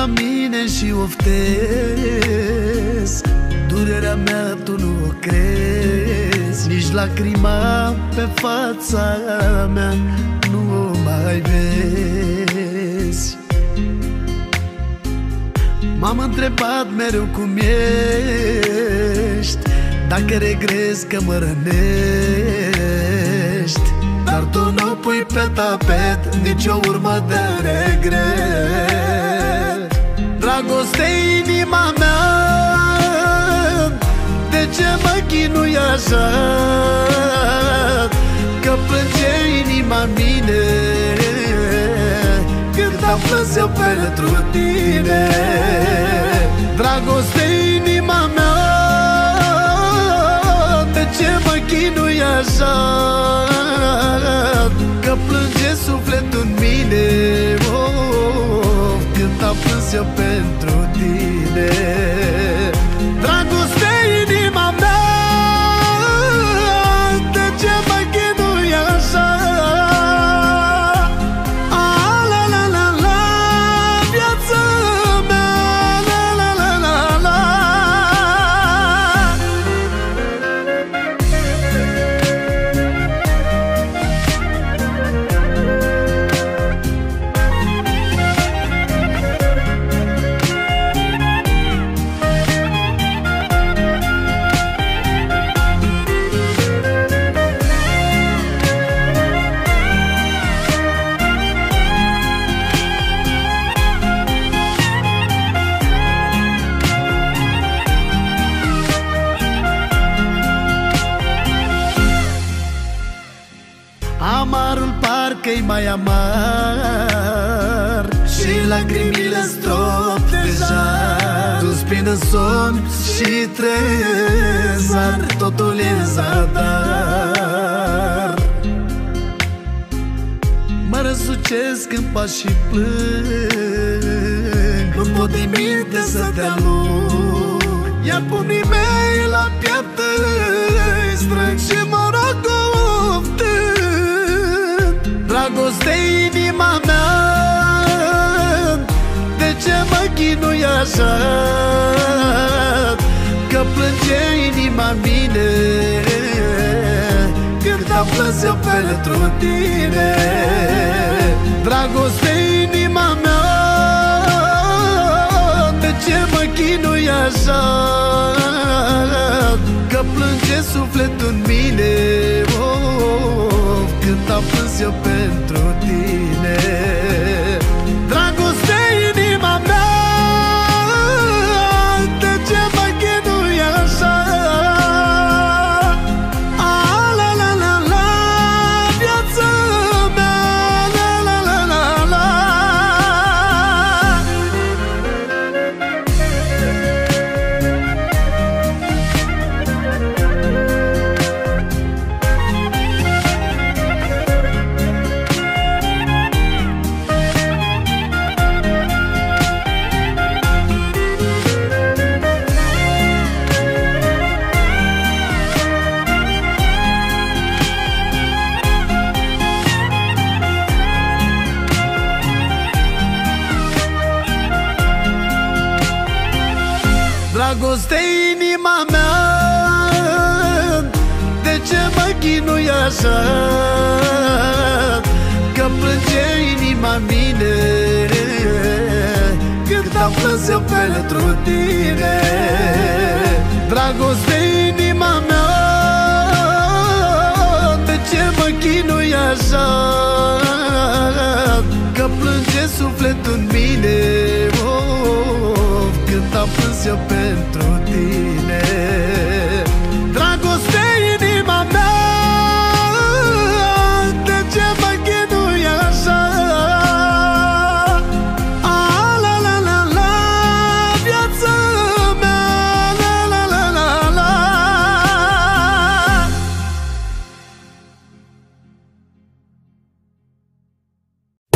la mine și oftesc. Durerea mea tu nu o crezi, nici lacrima pe fața mea nu o mai vezi. M-am întrebat mereu cum ești, dacă regrezi că mă rănești, dar tu nu pui pe tapet nicio urmă de regret. Dragoste-i inima mea, de ce mă chinui așa? Că plânge inima mine când află-s eu pentru tine. Dragoste-i inima mea, de ce mă chinui așa? Că plânge sufletul în mine, oh, când am plâns eu pentru tine. Dragoste-i inima mea, de ce mă chinui așa? Ah, la la la la, viața mea, la la la la la. Amarul parcă-i mai amar și lacrimile strop deja. Tu spină somn și trezar, totul e zadar. Mă răsucesc în pas și plâng, nu pot diminte să te alung. Iar pumnii mei la pieptă îi strâng și mă rog că oftă. Dragoste-i inima mea, de ce mă chinui așa? Că plânge inima mine când am plâns eu pentru tine. Dragoste-i inima mea, de ce mă chinui așa? Că plânge sufletul în mine, oh, oh, oh, când am plâns eu pentru tine. Dragoste-i inima mea, de ce mă chinui așa? Ah, la la la la, viața mea, la la la la la. Dragoste-i inima mea, de ce mă chinui așa? Că plânge inima mine când am plâns eu pentru tine. Dragoste-i inima mea, de ce mă chinui așa? Că plânge sufletul în mine, când am plâns eu pentru tine. Dragoste-i inima mea, de ce mă chinui așa? Ah, la la la la, viața mea, la la la la la.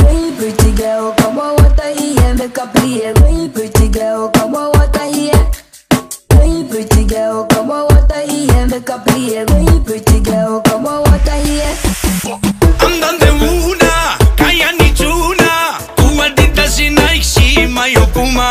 Hey pretty girl, come on, what are you here? Make up here. Hey pretty girl, come on, what are you here? Hey pretty girl, come on, what are you here? Make up here. Hey pretty girl, come on, what are you here? Andando una, caia niciuna, tu adidas și Nike și mai eu cum.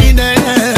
mine.